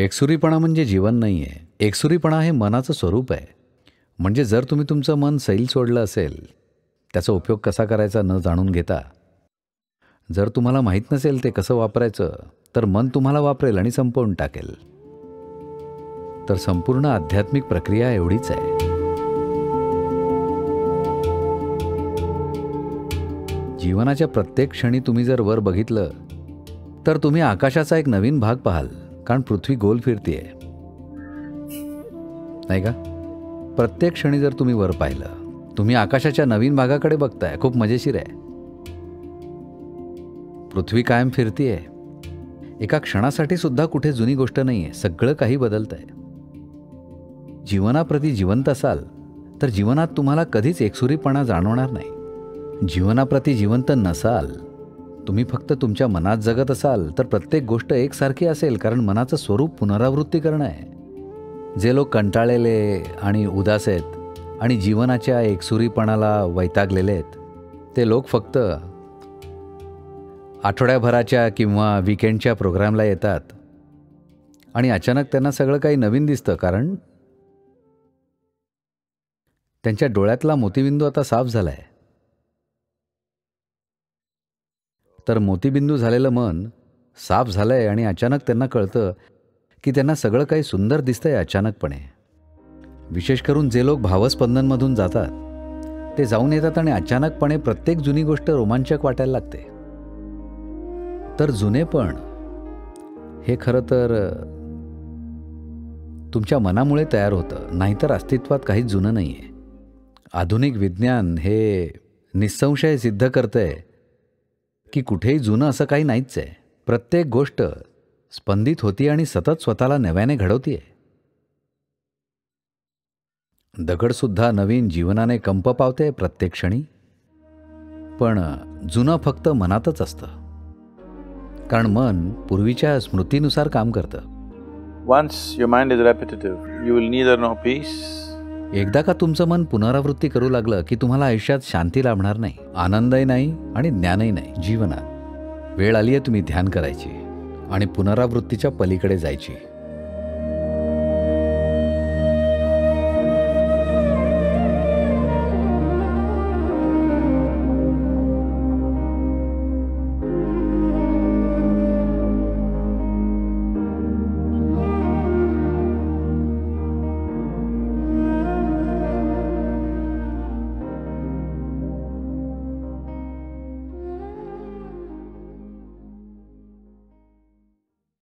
एकसुरीपणा म्हणजे जीवन नाही आहे. एकसुरीपणा हे मनाचं स्वरूप आहे. म्हणजे जर तुम्ही तुमचं मन सैल सोडलं असेल, त्याचा उपयोग कसा करायचा न जाणून घेता, जर तुम्हाला माहीत नसेल ते कसं वापरायचं, तर मन तुम्हाला वापरेल आणि संपवून टाकेल. तर संपूर्ण आध्यात्मिक प्रक्रिया एवढीच आहे. जीवनाच्या प्रत्येक क्षणी तुम्ही जर वर बघितलं तर तुम्ही आकाशाचा एक नवीन भाग पाहाल, कारण पृथ्वी गोल फिरते आहे, नाही का? प्रत्येक क्षणी जर तुम्ही वर पाहिलं, तुम्ही आकाशाच्या नवीन भागाकडे बघताय. खूप मजेशीर आहे. पृथ्वी कायम फिरते आहे. एका क्षणासाठी सुद्धा कुठे जुनी गोष्ट नाही आहे. सगळं काही बदलत आहे. जीवनाप्रती जिवंत असाल तर जीवनात तुम्हाला कधीच एकसुरीपणा जाणवणार नाही. जीवनाप्रती जिवंत नसाल, तुम्ही फक्त तुमच्या मनात जगत असाल, तर प्रत्येक गोष्ट एकसारखी असेल, कारण मनाचं स्वरूप पुनरावृत्ती करणं आहे. जे लोक कंटाळलेले आणि उदास आहेत आणि जीवनाच्या एकसुरीपणाला वैतागलेले आहेत, ते लोक फक्त आठवड्याभराच्या किंवा वीकेंडच्या प्रोग्रामला येतात आणि अचानक त्यांना सगळं काही नवीन दिसतं, कारण त्यांच्या डोळ्यातला मोतीबिंदू आता साफ झाला आहे. तर मोतीबिंदू झालेलं मन साफ झालं आहे आणि अचानक त्यांना कळतं की त्यांना सगळं काही सुंदर दिसतंय अचानकपणे. विशेष करून जे लोक भावस्पंदनमधून जातात, ते जाऊन येतात आणि अचानकपणे प्रत्येक जुनी गोष्ट रोमांचक वाटायला लागते. तर जुनेपण हे खरं तर तुमच्या मनामुळे तयार होतं, नाहीतर अस्तित्वात काही जुनं नाही आहे. आधुनिक विज्ञान हे निःसंशय सिद्ध करतंय की कुठेही जुनं असं काही नाहीच आहे. प्रत्येक गोष्ट स्पंदित होती आणि सतत स्वतःला नव्याने घडवतीये. दगडसुद्धा नवीन जीवनाने कंप पावते प्रत्येक क्षणी. पण जुनं फक्त मनातच असतं, कारण मन पूर्वीच्या स्मृतीनुसार काम करतं. Once your mind is repetitive, you will neither know peace. एकदा का तुमचं मन पुनरावृत्ती करू लागलं की तुम्हाला आयुष्यात शांती लाभणार नाही, आनंदही नाही आणि ज्ञानही नाही. जीवनात वेळ आली आहे तुम्ही ध्यान करायची आणि पुनरावृत्तीच्या पलीकडे जायची.